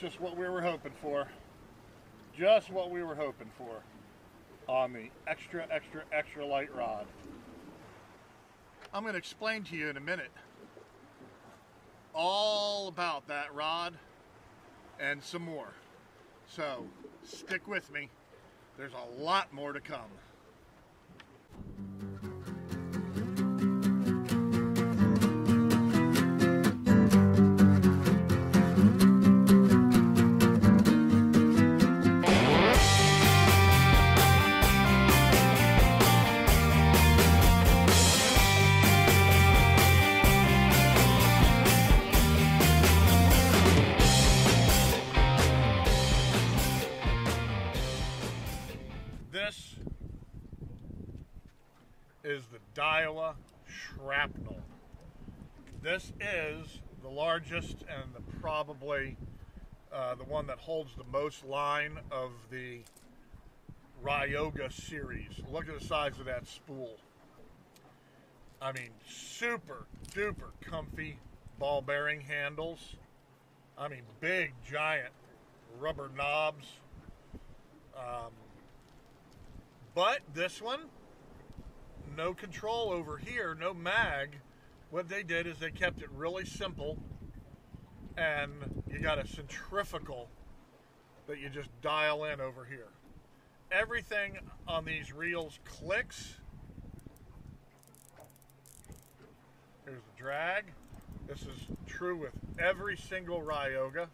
That's just what we were hoping for. Just what we were hoping for on the extra light rod. I'm going to explain to you in a minute all about that rod and some more. So stick with me. There's a lot more to come. This is the Daiwa Shrapnel. This is the largest and the probably the one that holds the most line of the Ryoga series. Look at the size of that spool. I mean, super duper comfy ball bearing handles. I mean, big giant rubber knobs. But this one, no control over here, no mag. What they did is they kept it really simple, and you got a centrifugal that you just dial in over here. Everything on these reels clicks. Here's the drag. This is true with every single Ryoga.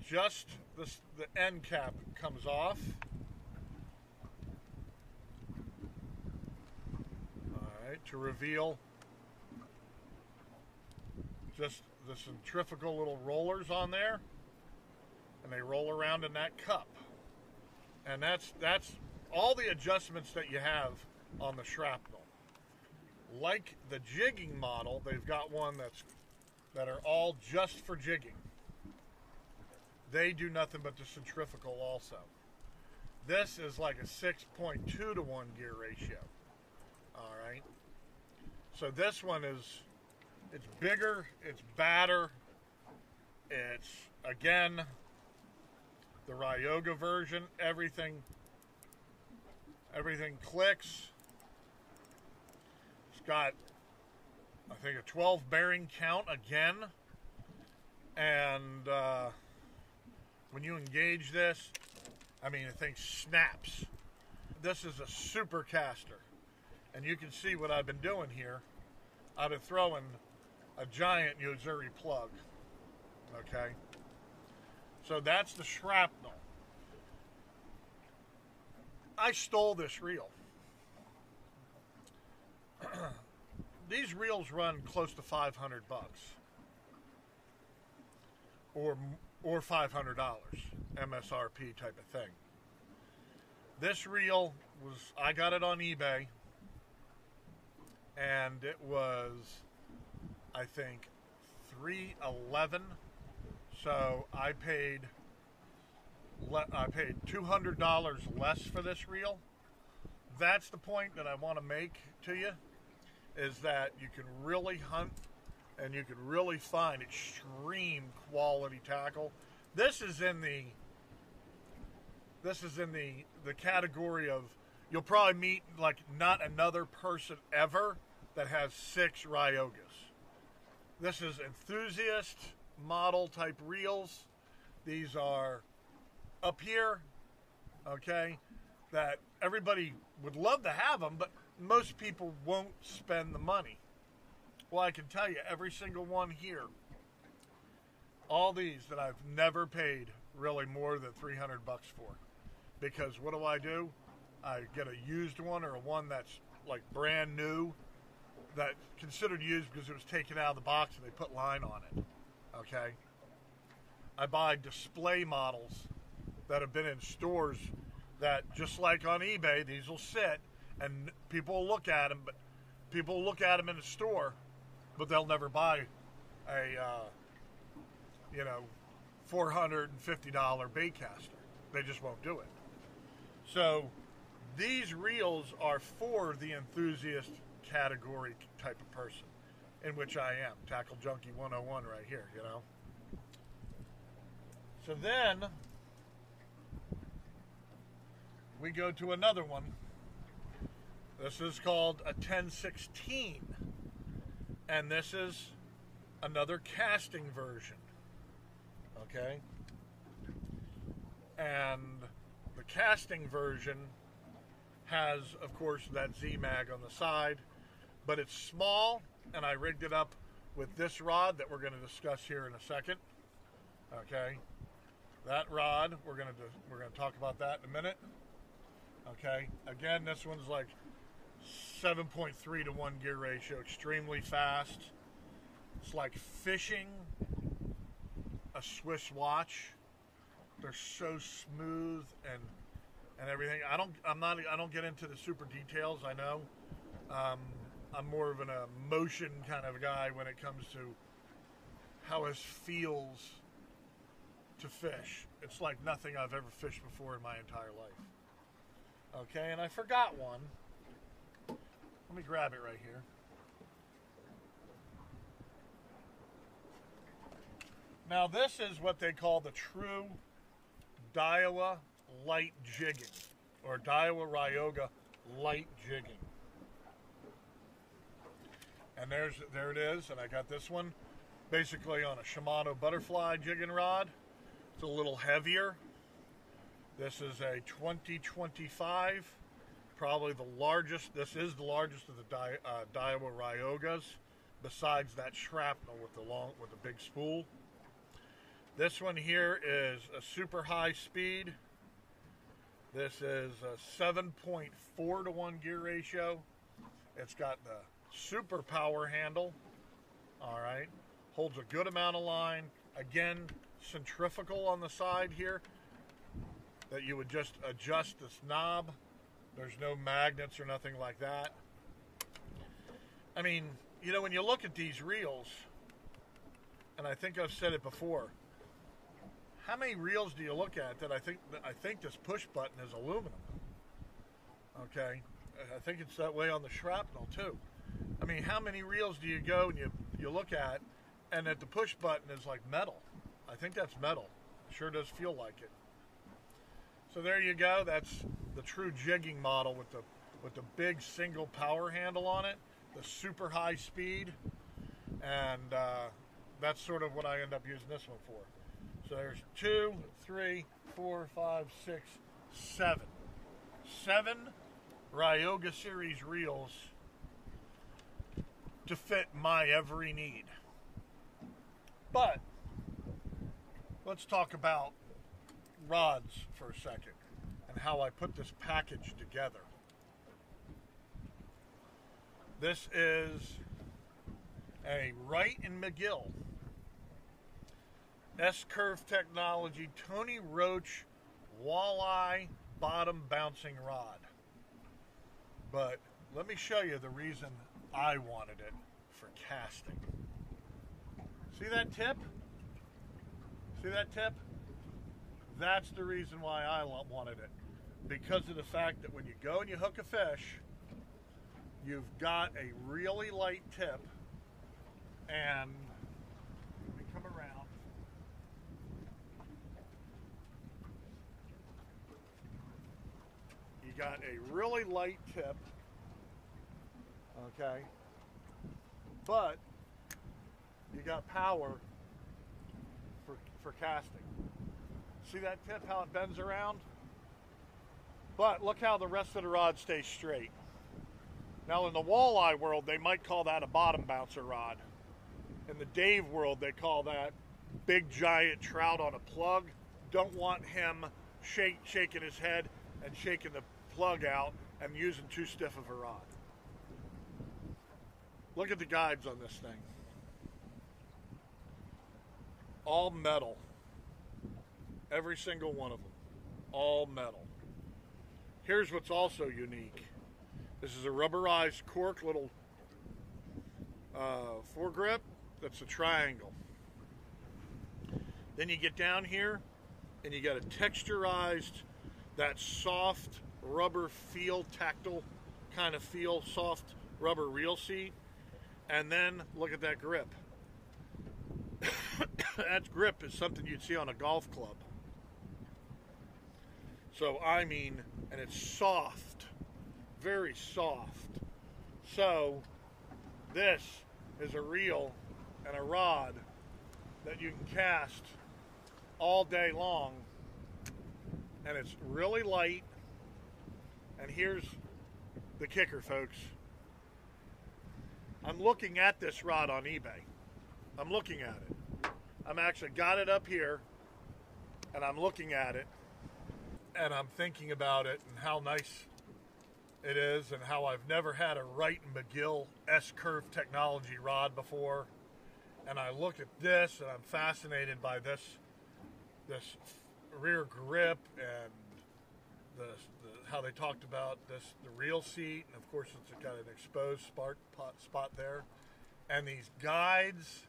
Just the end cap comes off. To reveal just the centrifugal little rollers on there, and they roll around in that cup, and that's all the adjustments that you have on the Shrapnel. Like the jigging model, they've got one that are all just for jigging. They do nothing but the centrifugal also. This is like a 6.2:1 gear ratio. All right, so this one it's bigger, it's badder, it's again the Ryoga version. Everything clicks. It's got, I think, a 12 bearing count again, and when you engage this, I mean, the thing snaps. This is a super caster. And you can see what I've been doing here. I've been throwing a giant Yozuri plug, okay? So that's the Shrapnel. I stole this reel. These reels run close to $500 or $500 MSRP type of thing. This reel I got it on eBay. And it was, I think, $311. So I paid $200 less for this reel. That's the point that I want to make to you, is that you can really hunt and you can really find extreme quality tackle. This is in the category of, you'll probably meet like not another person ever that has 6 Ryogas. This is enthusiast model type reels. These are up here, okay, that everybody would love to have them, but most people won't spend the money. Well, I can tell you, every single one here, all these that I've never paid really more than $300 for. Because what do? I get a used one, or a one that's like brand new, that's considered used because it was taken out of the box and they put line on it, okay? I buy display models that have been in stores that, just like on eBay, these will sit and people will look at them, but people will look at them in the store, but they'll never buy a, you know, $450 bait caster. They just won't do it. So these reels are for the enthusiast category type of person, in which I am. Tackle Junkie 101 right here, you know. So then we go to another one. This is called a 1016, and this is another casting version, okay? And the casting version has, of course, that Z-mag on the side, but it's small, and I rigged it up with this rod that we're going to discuss here in a second, okay? That rod, we're going to talk about that in a minute, okay? Again, this one's like 7.3 to 1 gear ratio, extremely fast. It's like fishing a Swiss watch. They're so smooth and everything. I don't get into the super details, I know. I'm more of an emotion kind of guy when it comes to how it feels to fish. It's like nothing I've ever fished before in my entire life. Okay, and I forgot one. Let me grab it right here. Now this is what they call the true Daiwa light jigging, or Daiwa Ryoga light jigging. And there it is, and I got this one basically on a Shimano butterfly jigging rod. It's a little heavier. This is a 2025, probably the largest. This is the largest of the Daiwa Ryogas, besides that Shrapnel with the big spool. This one here is a super high speed. This is a 7.4 to 1 gear ratio. It's got the super power handle. All right. Holds a good amount of line. Again, centrifugal on the side here that you would just adjust this knob. There's no magnets or nothing like that. I mean, you know, when you look at these reels, and I think I've said it before, how many reels do you look at that I think this push button is aluminum? Okay, I think it's that way on the Shrapnel too. I mean, how many reels do you go and you look at and that the push button is like metal? I think that's metal. It sure does feel like it. So there you go. That's the true jigging model with the big single power handle on it, the super high speed, and that's sort of what I end up using this one for. So there's 2, 3, 4, 5, 6, 7. 7 Ryoga series reels to fit my every need. But let's talk about rods for a second and how I put this package together. This is a Wright and McGill S-curve technology Tony Roach walleye bottom bouncing rod. But let me show you the reason I wanted it for casting. See that tip? See that tip? That's the reason why I wanted it. Because of the fact that when you go and you hook a fish, you've got a really light tip, and let me come around. Got a really light tip, okay, but you got power for casting. See that tip, how it bends around? But look how the rest of the rod stays straight. Now in the walleye world, they might call that a bottom bouncer rod. In the Dave world, they call that big giant trout on a plug. Don't want him shaking his head and shaking the plug out and using too stiff of a rod. Look at the guides on this thing. All metal. Every single one of them. All metal. Here's what's also unique. This is a rubberized cork little foregrip that's a triangle. Then you get down here and you got a texturized, that soft rubber feel, tactile kind of feel, soft rubber reel seat. And then look at that grip. that grip is something you'd see on a golf club. So, I mean, and it's soft, very soft. So, this is a reel and a rod that you can cast all day long, and it's really light. And here's the kicker, folks. I'm looking at this rod on eBay. I'm looking at it. I'm actually got it up here, and I'm looking at it, and I'm thinking about it and how nice it is, and how I've never had a Wright and McGill S-curve technology rod before. And I look at this, and I'm fascinated by this rear grip, and how they talked about the reel seat, and of course it's got an exposed spot there, and these guides.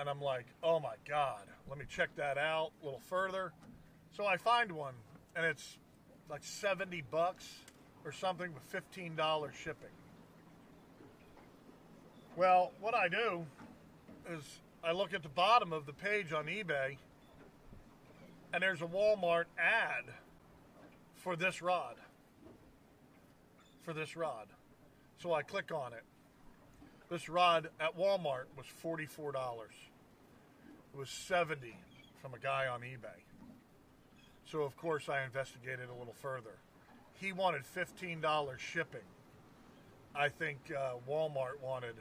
And I'm like, oh my God, let me check that out a little further. So I find one, and it's like 70 bucks or something with $15 shipping. Well, what I do is I look at the bottom of the page on eBay, and there's a Walmart ad for this rod. So I click on it. This rod at Walmart was $44. It was $70 from a guy on eBay. So of course I investigated a little further. He wanted $15 shipping. I think Walmart wanted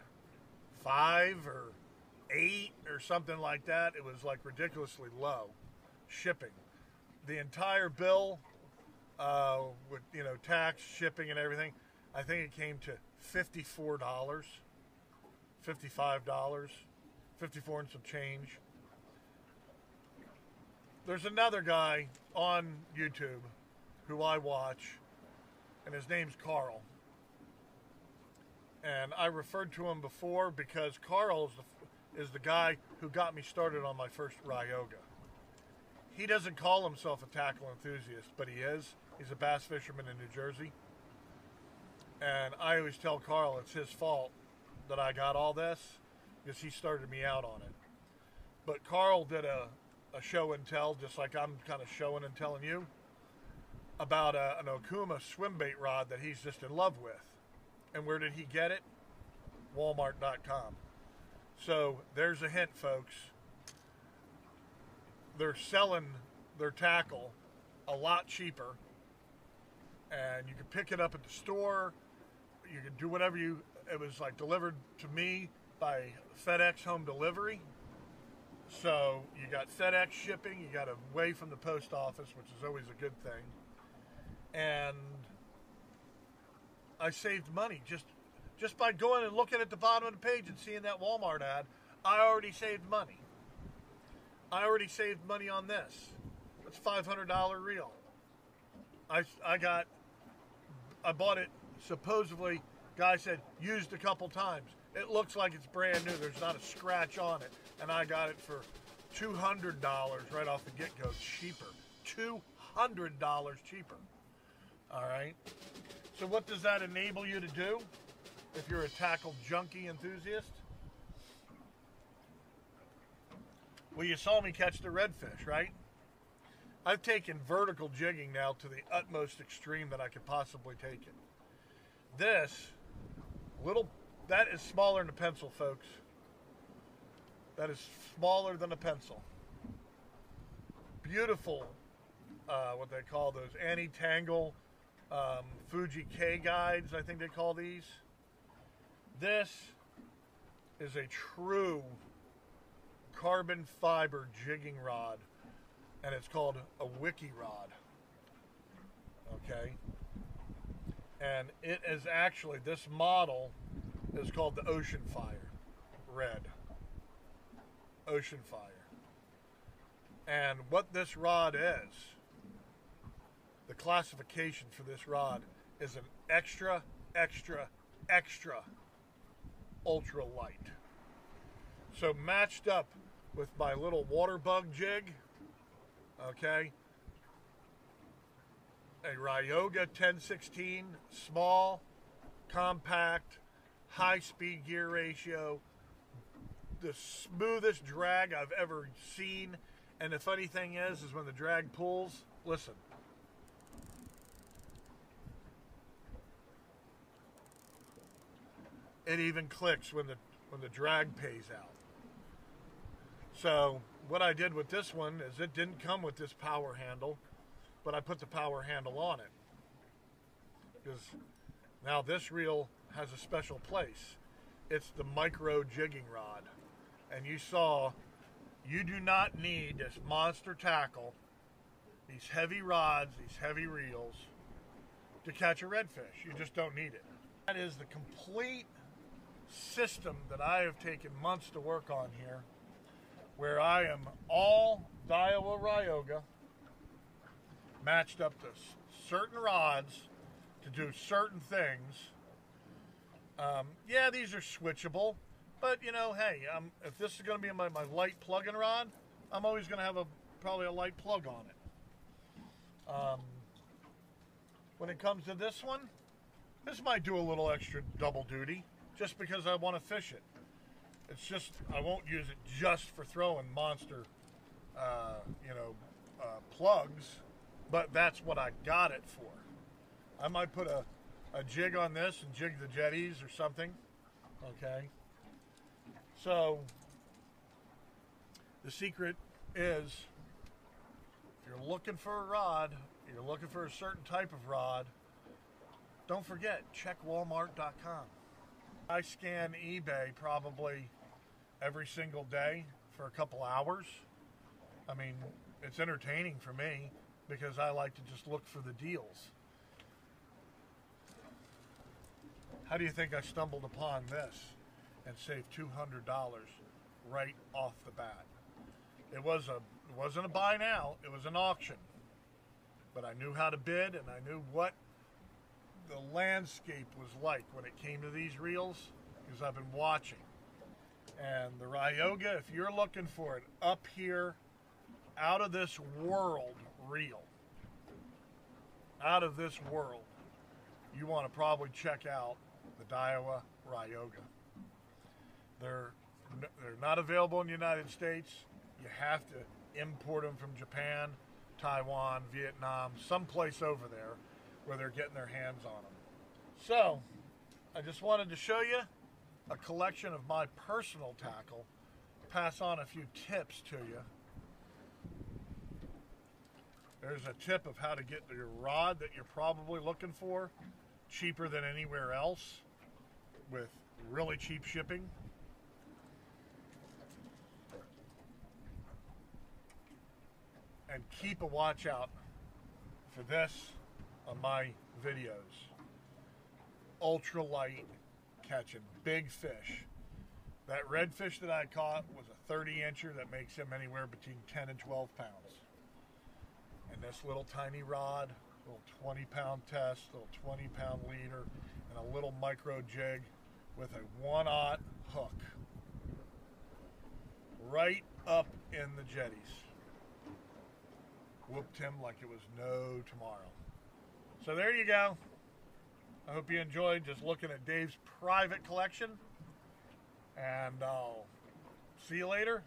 $5 or $8 or something like that. It was like ridiculously low shipping. The entire bill with, you know, tax, shipping, and everything, I think it came to $54, $55, 54 and some change. There's another guy on YouTube who I watch, and his name's Carl. And I referred to him before because Carl is the guy who got me started on my first Ryoga. He doesn't call himself a tackle enthusiast, but he is. He's a bass fisherman in New Jersey. And I always tell Carl it's his fault that I got all this, because he started me out on it. But Carl did a show and tell, just like I'm kind of showing and telling you, about an Okuma swimbait rod that he's just in love with. And where did he get it? Walmart.com. So there's a hint, folks. They're selling their tackle a lot cheaper, and you can pick it up at the store. You can do whatever you, it was like delivered to me by FedEx home delivery. So you got FedEx shipping, you got away from the post office, which is always a good thing. And I saved money just by going and looking at the bottom of the page and seeing that Walmart ad. I already saved money. I already saved money on this. It's $500 reel. I bought it, supposedly, guy said, used a couple times. It looks like it's brand new. There's not a scratch on it. And I got it for $200 right off the get-go, cheaper. $200 cheaper. All right. So what does that enable you to do if you're a tackle junkie enthusiast? Well, you saw me catch the redfish, right? I've taken vertical jigging now to the utmost extreme that I could possibly take it. This little, that is smaller than a pencil, folks. That is smaller than a pencil. Beautiful, what they call those anti-tangle Fuji K guides, I think they call these. This is a true carbon fiber jigging rod, and it's called a Wiki rod. Okay, and it is actually, this model is called the Ocean Fire Red, Ocean Fire. And what this rod is, the classification for this rod is an extra, extra, extra ultra light. So matched up with my little water bug jig, okay, a Ryoga 10/16, small, compact, high speed gear ratio, the smoothest drag I've ever seen. And the funny thing is when the drag pulls, listen. It even clicks when the drag pays out. So what I did with this one is it didn't come with this power handle, but I put the power handle on it. Because now this reel has a special place. It's the micro jigging rod. And you saw, you do not need this monster tackle, these heavy rods, these heavy reels, to catch a redfish. You just don't need it. That is the complete system that I have taken months to work on here, where I am all Daiwa Ryoga, matched up to certain rods to do certain things. Yeah, these are switchable, but you know, hey, if this is going to be my light plug-in rod, I'm always going to have probably a light plug on it. When it comes to this one, this might do a little extra double duty just because I want to fish it. It's just, I won't use it just for throwing monster, plugs, but that's what I got it for. I might put a jig on this and jig the jetties or something, okay? So, the secret is, if you're looking for a rod, you're looking for a certain type of rod, don't forget, check Walmart.com. I scan eBay probably every single day for a couple hours. I mean, it's entertaining for me because I like to just look for the deals. How do you think I stumbled upon this and saved $200 right off the bat? It wasn't a buy now, it was an auction. But I knew how to bid and I knew what the landscape was like when it came to these reels, because I've been watching. And the Ryoga, if you're looking for an up here, out of this world reel, out of this world, you want to probably check out the Daiwa Ryoga. They're not available in the United States. You have to import them from Japan, Taiwan, Vietnam, someplace over there where they're getting their hands on them. So, I just wanted to show you a collection of my personal tackle, pass on a few tips to you. There's a tip of how to get your rod that you're probably looking for, cheaper than anywhere else, with really cheap shipping. And keep a watch out for this on my videos. Ultralight, catching big fish. That redfish that I caught was a 30-incher that makes him anywhere between 10 and 12 pounds. And this little tiny rod, little 20-pound test, little 20-pound leader, and a little micro jig with a 1/0 hook. Right up in the jetties. Whooped him like it was no tomorrow. So there you go. I hope you enjoyed just looking at Dave's private collection. And I'll see you later.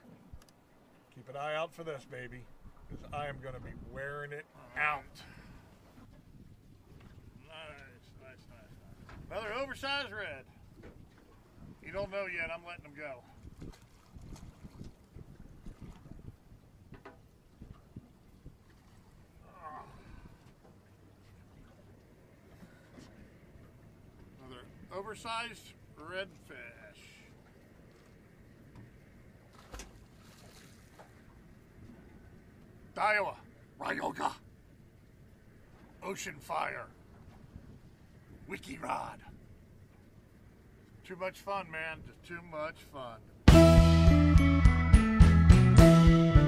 Keep an eye out for this, baby, because I am going to be wearing it out. Nice, nice, nice. Another oversized red. You don't know yet, I'm letting them go. Oversized redfish. Daiwa Ryoga. Ocean Fire. Wiki rod. Too much fun, man. Just too much fun.